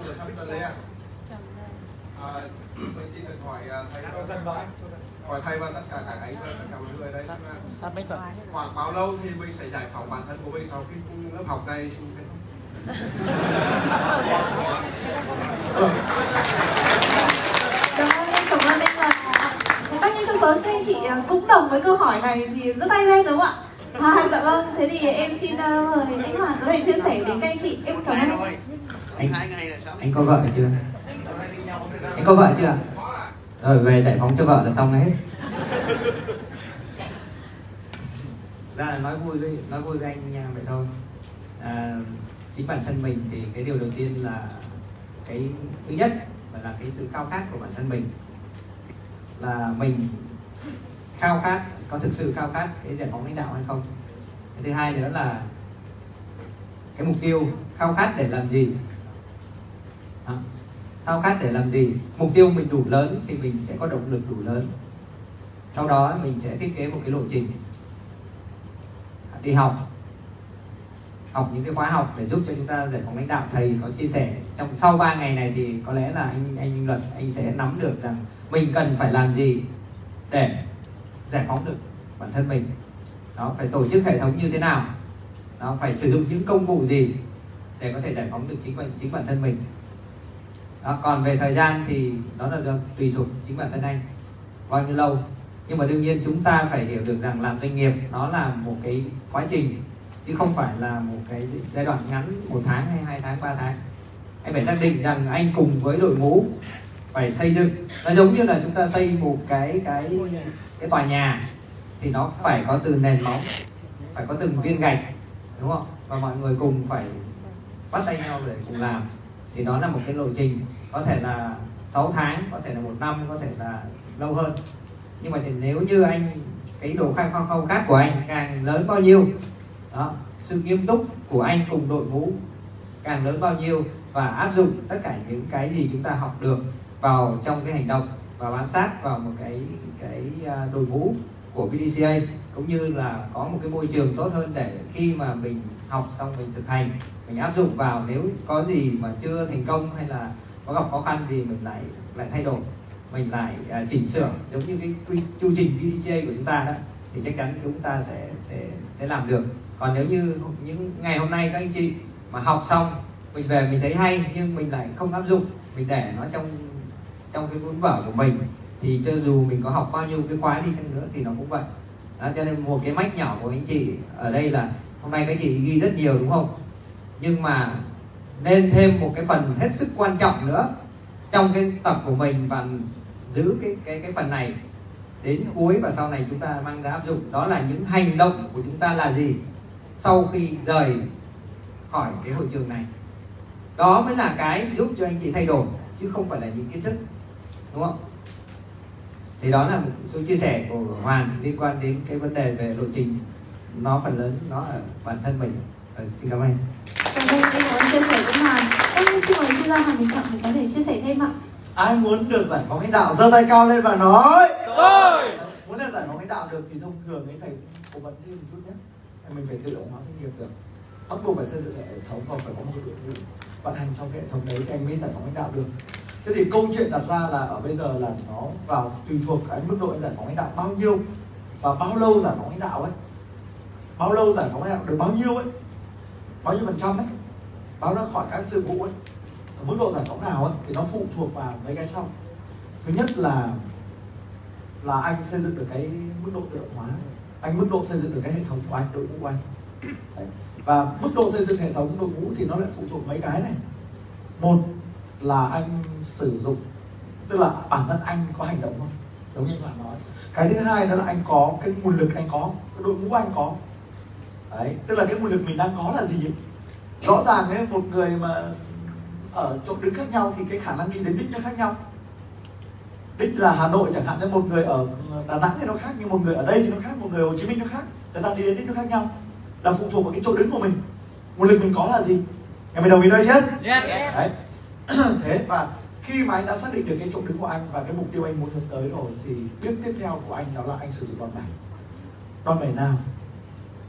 con người Capitol Lea. Mình xin được hỏi thầy, và tất cả các anh và tất cả mọi người đây, khoảng bao lâu thì mình sẽ giải phóng bản thân của mình sau khi lớp học này? Cảm ơn em. Các nhân trong số các anh chị cũng đồng với câu hỏi này thì giơ tay lên đúng không ạ? Dạ vâng. Thế thì em xin mời anh Hoàng có thể chia sẻ đến các anh chị. Em cảm ơn anh. Anh có vợ chưa? Anh có vợ chưa? Rồi về giải phóng cho vợ là xong hết. Ra là nói vui với anh nha, vậy thôi. Chính bản thân mình thì cái điều đầu tiên là cái thứ nhất là cái sự khao khát của bản thân mình, là mình khao khát, có thực sự khao khát cái giải phóng lãnh đạo hay không. Cái thứ hai nữa là cái mục tiêu khao khát để làm gì. Khao khát để làm gì, mục tiêu mình đủ lớn thì mình sẽ có động lực đủ lớn. Sau đó mình sẽ thiết kế một cái lộ trình đi học những cái khóa học để giúp cho chúng ta giải phóng lãnh đạo. Thầy có chia sẻ trong sau 3 ngày này thì có lẽ là anh Luật anh sẽ nắm được rằng mình cần phải làm gì để giải phóng được bản thân mình. Nó phải tổ chức hệ thống như thế nào, nó phải sử dụng những công cụ gì để có thể giải phóng được chính bản thân mình. Đó, còn về thời gian thì đó là tùy thuộc chính bản thân anh bao nhiêu lâu, nhưng mà đương nhiên chúng ta phải hiểu được rằng làm doanh nghiệp nó là một cái quá trình, chứ không phải là một cái giai đoạn ngắn 1 tháng hay 2 tháng, 3 tháng. Anh phải xác định rằng anh cùng với đội ngũ phải xây dựng, nó giống như là chúng ta xây một cái tòa nhà thì nó phải có từ nền móng, phải có từng viên gạch, đúng không, và mọi người cùng phải bắt tay nhau để cùng làm. Thì đó là một cái lộ trình, có thể là 6 tháng, có thể là 1 năm, có thể là lâu hơn. Nhưng mà nếu như anh, cái độ khao khát của anh càng lớn bao nhiêu đó, sự nghiêm túc của anh cùng đội ngũ càng lớn bao nhiêu, và áp dụng tất cả những cái gì chúng ta học được vào trong cái hành động và bám sát vào một cái đội ngũ của PDCA, cũng như là có một cái môi trường tốt hơn để khi mà mình học xong mình thực hành, mình áp dụng vào, nếu có gì mà chưa thành công hay là có gặp khó khăn gì mình lại thay đổi, mình lại chỉnh sửa, giống như cái chu trình PDCA của chúng ta đó, thì chắc chắn chúng ta sẽ làm được. Còn nếu như những ngày hôm nay các anh chị mà học xong mình về mình thấy hay nhưng mình lại không áp dụng, mình để nó trong cái cuốn vở của mình, thì cho dù mình có học bao nhiêu cái khóa đi chăng nữa thì nó cũng vậy. Đó, cho nên một cái mách nhỏ của anh chị ở đây là hôm nay các chị ghi rất nhiều đúng không? Nhưng mà nên thêm một cái phần hết sức quan trọng nữa trong cái tập của mình, và giữ cái phần này đến cuối, và sau này chúng ta mang ra áp dụng. Đó là những hành động của chúng ta là gì sau khi rời khỏi cái hội trường này. Đó mới là cái giúp cho anh chị thay đổi, chứ không phải là những kiến thức, đúng không? Thì đó là một số chia sẻ của Hoàn liên quan đến cái vấn đề về lộ trình. Nó phần lớn nó ở bản thân mình. Xin cảm ơn. Cảm ơn anh muốn chia sẻ với Hoàng. Em xin mời chuyên gia Hoàng Bình Trọng để có thể chia sẻ thêm ạ. Ai muốn được giải phóng lãnh đạo giơ tay cao lên và nói. Tôi. Muốn được giải phóng lãnh đạo được thì thông thường ấy thầy cố vấn thêm một chút nhé. Mình phải tự động hóa doanh nghiệp được. Bắt buộc phải xây dựng hệ thống và phải có một đội ngũ vận hành trong cái hệ thống đấy thì anh mới giải phóng lãnh đạo được. Thế thì câu chuyện đặt ra là ở bây giờ là nó vào tùy thuộc cái mức độ giải phóng lãnh đạo bao nhiêu và bao lâu giải phóng lãnh đạo ấy. Bao lâu giải phóng lãnh đạo được bao nhiêu ấy, bao nhiêu phần trăm ấy, bao ra khỏi các sự vụ ấy, ở mức độ giải phóng nào ấy, thì nó phụ thuộc vào mấy cái sau. Thứ nhất là anh xây dựng được cái mức độ tự động hóa, anh mức độ xây dựng được cái hệ thống của anh, đội ngũ của anh. Đấy. Và mức độ xây dựng hệ thống đội ngũ thì nó lại phụ thuộc mấy cái này. Một là anh sử dụng, tức là bản thân anh có hành động không, giống như bạn nói. Cái thứ hai đó là anh có cái nguồn lực, anh có cái đội ngũ anh có. Đấy, tức là cái nguồn lực mình đang có là gì ấy? Rõ ràng ấy, một người mà ở chỗ đứng khác nhau thì cái khả năng đi đến đích nó khác nhau. Đích là Hà Nội chẳng hạn, nên một người ở Đà Nẵng thì nó khác, nhưng một người ở đây thì nó khác, một người ở Hồ Chí Minh nó khác. Thật ra đi đến đích nó khác nhau, là phụ thuộc vào cái chỗ đứng của mình, nguồn lực mình có là gì. Em đồng ý đây chứ? Đấy. Thế và khi mà anh đã xác định được cái chỗ đứng của anh và cái mục tiêu anh muốn hướng tới rồi, thì bước tiếp theo của anh đó là anh sử dụng đòn bẩy nào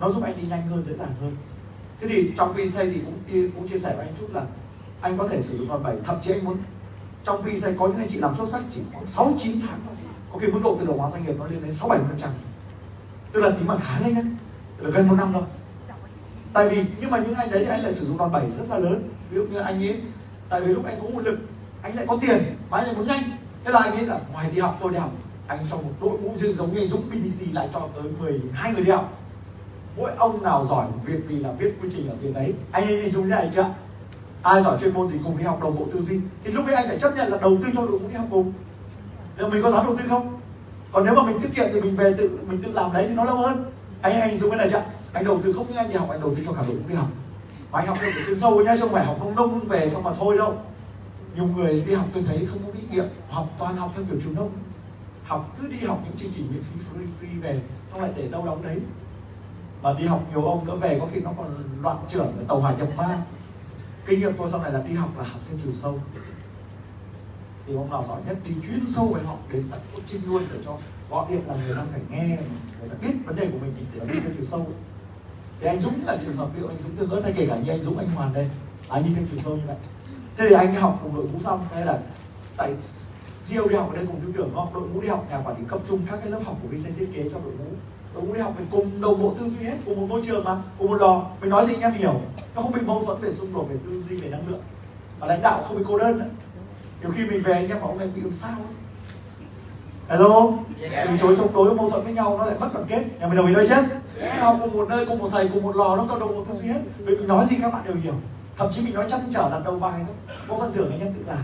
nó giúp anh đi nhanh hơn, dễ dàng hơn. Thế thì trong Vinsay thì cũng chia sẻ với anh chút là anh có thể sử dụng đòn bẩy. Thậm chí anh muốn trong khi sẽ có những anh chị làm xuất sắc chỉ khoảng 6-9 tháng, có khi mức độ tự động hóa doanh nghiệp nó lên đến 6-7%, tức là tính bằng tháng đấy nhá, là gần 1 năm thôi. Tại vì nhưng mà những anh đấy thì anh lại sử dụng đòn bẩy rất là lớn. Ví dụ như anh ấy, tại vì lúc anh có nguồn lực, anh lại có tiền mà anh lại muốn nhanh, thế là anh ấy là ngoài đi học tôi đi học, anh cho một đội ngũ riêng giống như anh Dũng BDC lại cho tới 12 người đi học, mỗi ông nào giỏi một việc gì là viết quy trình ở dưới đấy, anh ấy dùng này chưa, ai giỏi chuyên môn gì cùng đi học đồng bộ tư duy, thì lúc đấy anh phải chấp nhận là đầu tư cho đội ngũ đi học cùng. Nếu mình có dám đầu tư không? Còn nếu mà mình tiết kiệm thì mình về tự làm đấy thì nó lâu hơn. Anh dùng cái này chưa? Anh đầu tư không những anh đi học, anh đầu tư cho cả đội ngũ đi học. Mà anh học được cái chuyên sâu nhá, chứ không phải học nông về xong mà thôi đâu. Nhiều người đi học tôi thấy không có kinh nghiệm, học toàn học theo kiểu trường nông, học cứ đi học những chương trình miễn phí free về, xong lại để đâu đóng đấy. Mà đi học nhiều ông nữa về có khi nó còn loạn trưởng tàu hỏa nhập ma. Kinh nghiệm tôi sau này là đi học là học theo chiều sâu, thì ông nào giỏi nhất đi chuyên sâu về học đến tận cốt chim luôn để cho gọi điện là người ta phải nghe, người ta biết vấn đề của mình thì đi theo chiều sâu. Thì anh Dũng là trường hợp ví dụ anh Dũng Tương Ớt hay kể cả như anh Dũng, anh Hoàn đây, anh đi theo chiều sâu như vậy. Thế thì anh học cùng đội ngũ xong, hay là tại CEO đi học ở đây cùng thứ trưởng đội ngũ đi học nhà quản lý cấp trung các cái lớp học của Vincent thiết kế cho đội ngũ. Đội ngũ đi học mình cùng đồng bộ tư duy hết, cùng một môi trường mà, cùng một lò, mình nói gì anh em hiểu, nó không bị mâu thuẫn để xung đột về tư duy, về năng lượng, và lãnh đạo không bị cô đơn nữa. Nhiều khi mình về anh em bảo ông này bị làm sao ấy. Hello, từ chối chống đối mâu thuẫn với nhau nó lại mất đoàn kết. Nhà mình đồng ý nói chết, học cùng một nơi, cùng một thầy, cùng một lò, nó đồng bộ tư duy hết, mình nói gì các bạn đều hiểu. Thậm chí mình nói chăn trở đặt đầu bài thôi, có phần thưởng anh em tự làm.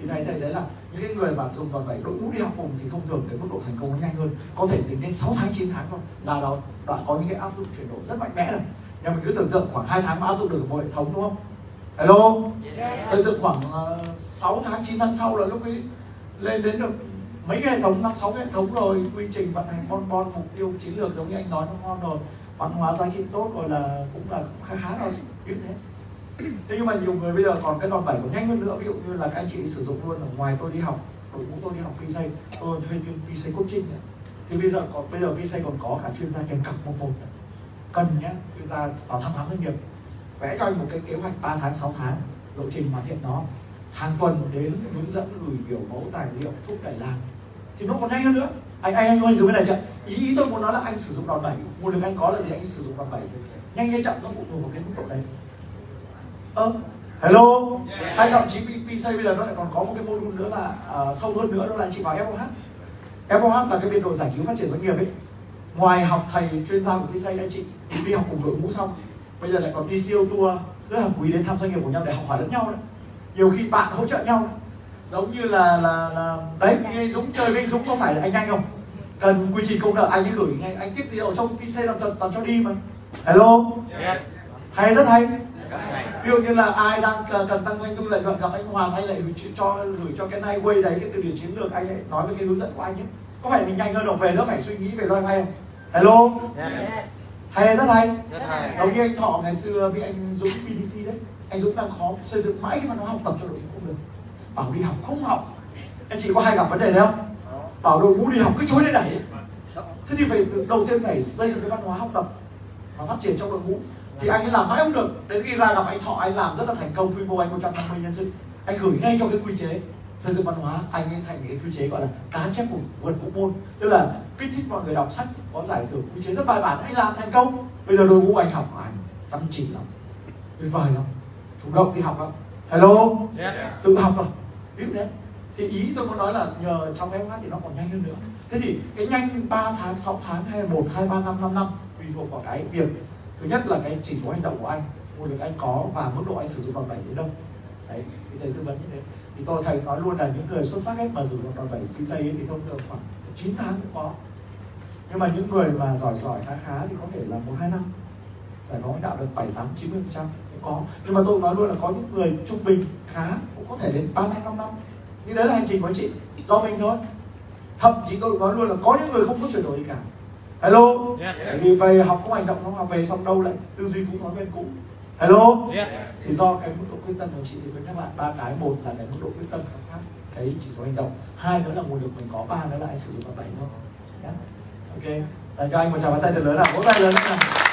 Thì thầy đấy là những cái người mà dùng đòn bẩy đội ngũ đi học cùng thì thông thường cái mức độ thành công nó nhanh hơn, có thể tính đến 6 tháng 9 tháng thôi là đó đoạn có những cái áp dụng chuyển đổi rất mạnh mẽ rồi. Nhưng mình cứ tưởng tượng khoảng 2 tháng mà áp dụng được một hệ thống đúng không? Hello, xây dựng khoảng 6 tháng 9 tháng sau là lúc ấy lên đến được mấy cái hệ thống, 5-6 hệ thống rồi, quy trình vận hành bon mục tiêu chiến lược giống như anh nói nó ngon rồi, văn hóa giá trị tốt rồi, là cũng là khá rồi như thế. Thế nhưng mà nhiều người bây giờ còn cái đòn bẩy còn nhanh hơn nữa, ví dụ như là các anh chị sử dụng luôn ở ngoài tôi đi học, đội ngũ tôi đi học PJ, tôi thuê chuyên PJ coaching này. Thì bây giờ PJ còn có cả chuyên gia kèm cặp 1-1 này. Cần nhá, chuyên gia vào thăm khám doanh nghiệp, vẽ cho anh một cái kế hoạch 3 tháng 6 tháng, lộ trình hoàn thiện nó, hàng tuần đến hướng dẫn gửi biểu mẫu tài liệu thúc đẩy làm, thì nó còn nhanh hơn nữa. Anh có dùng cái này chưa? Ý tôi muốn nói là anh sử dụng đòn bẩy, nguồn lực anh có là gì, anh sử dụng đòn bẩy nhanh hay chậm nó phụ thuộc vào cái mức độ đấy. Hello, hay thậm chí PC bây giờ nó lại còn có một cái module nữa là sâu hơn nữa, đó là chị vào FOH. FOH là cái biên độ giải cứu phát triển doanh nghiệp ấy. Ngoài học thầy chuyên gia của PC, anh chị đi học cùng đội ngũ xong, bây giờ lại còn đi siêu tour rất là quý đến thăm doanh nghiệp của nhau để học hỏi lẫn nhau đấy. Nhiều khi bạn hỗ trợ nhau, giống như là đấy, anh Dũng chơi với anh Dũng có phải là anh nhanh không? Cần quy trình công nợ anh ấy gửi ngay, anh tiếp gì ở trong PC làm toàn cho đi mà. Hello, hay rất hay. Ví dụ như là ai đang cần tăng doanh thu lợi nhuận gặp anh Hoàng, anh lại gửi cho cái này quay đấy, cái từ điển chiến lược anh lại nói với cái hướng dẫn của anh ấy. Có phải mình nhanh hơn không? Về nó phải suy nghĩ về loay hoay không? Hello, hay rất hay. Giống như anh Thọ ngày xưa bị anh Dũng PDC đấy, anh Dũng đang khó xây dựng mãi cái văn hóa học tập cho đội ngũ không được, bảo đi học không học. Anh chị có hay gặp vấn đề đấy không? Bảo đội ngũ đi học cứ chối đấy đẩy. Thế thì phải đầu tiên phải xây dựng cái văn hóa học tập và phát triển trong đội ngũ. Thì anh ấy làm mãi không được, đến khi ra gặp anh Thọ anh làm rất là thành công, quy mô anh 150 nhân sự, anh gửi ngay cho cái quy chế xây dựng văn hóa, anh ấy thành cái quy chế gọi là cá chép vượt bộ môn, tức là kích thích mọi người đọc sách, có giải thưởng, quy chế rất bài bản, anh làm thành công. Bây giờ đội ngũ anh học anh chăm chỉ lắm, tuyệt vời lắm, chủ động đi học lắm. Hello, tự học rồi, biết thế. Thì ý tôi muốn nói là nhờ trong em hát thì nó còn nhanh hơn nữa. Thế thì cái nhanh 3 tháng, 6 tháng, hay 1, 2, 3 năm, 5 năm tùy thuộc vào cái việc. Thứ nhất là cái chỉ số hành động của anh, nguồn lực anh có và mức độ anh sử dụng đòn bẩy đến đâu. Đấy, thì thầy tư vấn như thế. Thì thầy nói luôn là những người xuất sắc hết mà sử dụng đòn bẩy PJ ấy thì thông thường khoảng 9 tháng cũng có. Nhưng mà những người mà giỏi khá thì có thể là 1-2 năm. Giải phóng lãnh đạo được 7-8-90% cũng có. Nhưng mà tôi nói luôn là có những người trung bình khá cũng có thể đến 3-5 năm. Nhưng đấy là hành trình của anh chị, do mình thôi. Thậm chí tôi nói luôn là có những người không có chuyển đổi gì cả. Hello, vì về học không hành động, không học về xong đâu lại tư duy cũng thói quen cũ. Hello, thì do cái mức độ quyết tâm của chị thì với các bạn 3 cái, một là cái mức độ quyết tâm khác, cái chỉ số hành động, 2 nữa là nguồn lực mình có, 3 nữa là anh sử dụng đòn bẩy thôi. Ok, dành cho anh một tràng pháo tay thật lớn nào, vỗ tay lớn nào.